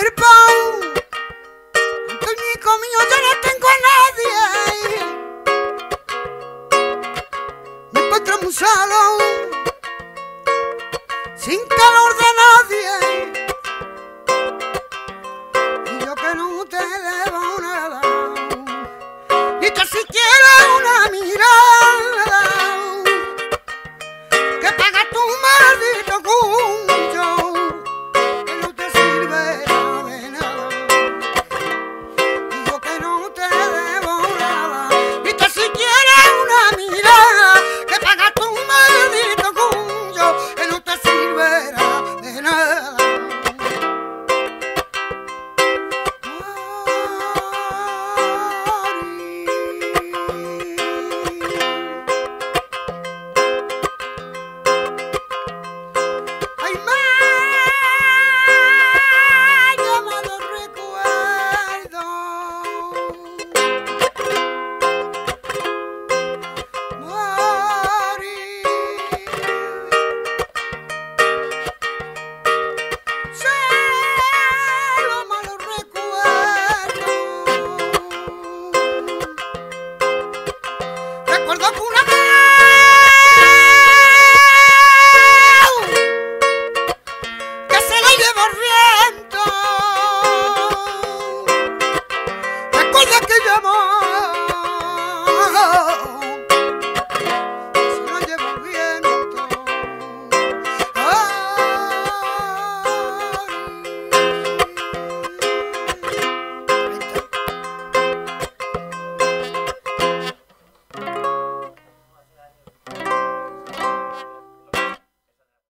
cuerpo. Conmigo mío yo no tengo a nadie. Me encuentro muy solo, sin calor.